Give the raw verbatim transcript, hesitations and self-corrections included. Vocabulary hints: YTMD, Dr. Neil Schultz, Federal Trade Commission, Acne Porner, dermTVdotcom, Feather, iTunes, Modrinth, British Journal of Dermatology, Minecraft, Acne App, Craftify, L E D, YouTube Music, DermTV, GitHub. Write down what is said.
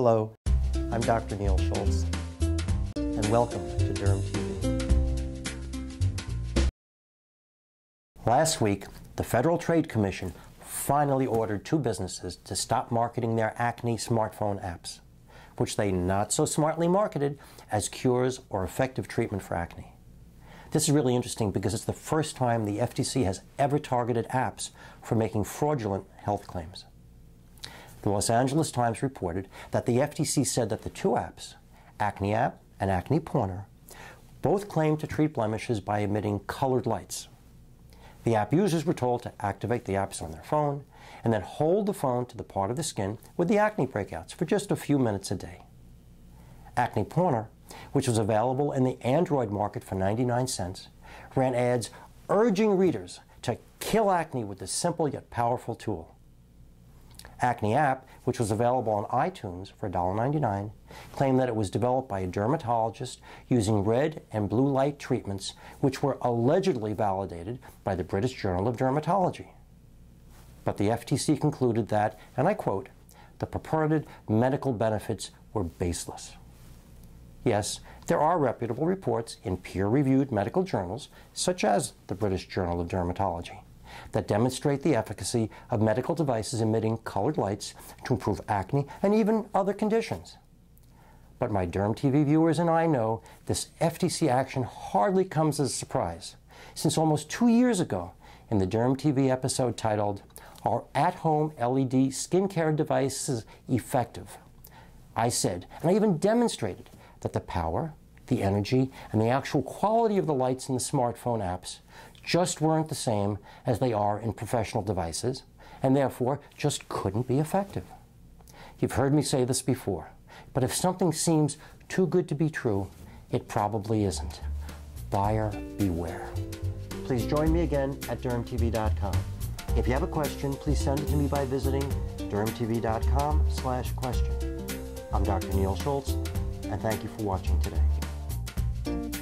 Hello, I'm Doctor Neil Schultz, and welcome to DermTV. Last week, the Federal Trade Commission finally ordered two businesses to stop marketing their acne smartphone apps, which they not so smartly marketed as cures or effective treatment for acne. This is really interesting because it's the first time the F T C has ever targeted apps for making fraudulent health claims. The Los Angeles Times reported that the F T C said that the two apps, Acne App and Acne Porner, both claimed to treat blemishes by emitting colored lights. The app users were told to activate the apps on their phone and then hold the phone to the part of the skin with the acne breakouts for just a few minutes a day. Acne Porner, which was available in the Android market for ninety-nine cents, ran ads urging readers to kill acne with this simple yet powerful tool. Acne App, which was available on iTunes for one dollar ninety-nine, claimed that it was developed by a dermatologist using red and blue light treatments which were allegedly validated by the British Journal of Dermatology. But the F T C concluded that, and I quote, "the purported medical benefits were baseless." Yes, there are reputable reports in peer-reviewed medical journals, such as the British Journal of Dermatology, that demonstrate the efficacy of medical devices emitting colored lights to improve acne and even other conditions. But my DermTV viewers and I know this F T C action hardly comes as a surprise, since almost two years ago, in the DermTV episode titled, "Are At-Home L E D Skincare Devices Effective?" I said, and I even demonstrated, that the power, the energy, and the actual quality of the lights in the smartphone apps just weren't the same as they are in professional devices, and therefore just couldn't be effective. You've heard me say this before, but if something seems too good to be true, it probably isn't. Buyer beware. Please join me again at derm T V dot com. If you have a question, please send it to me by visiting derm T V dot com slash question. I'm Doctor Neil Schultz, and thank you for watching today.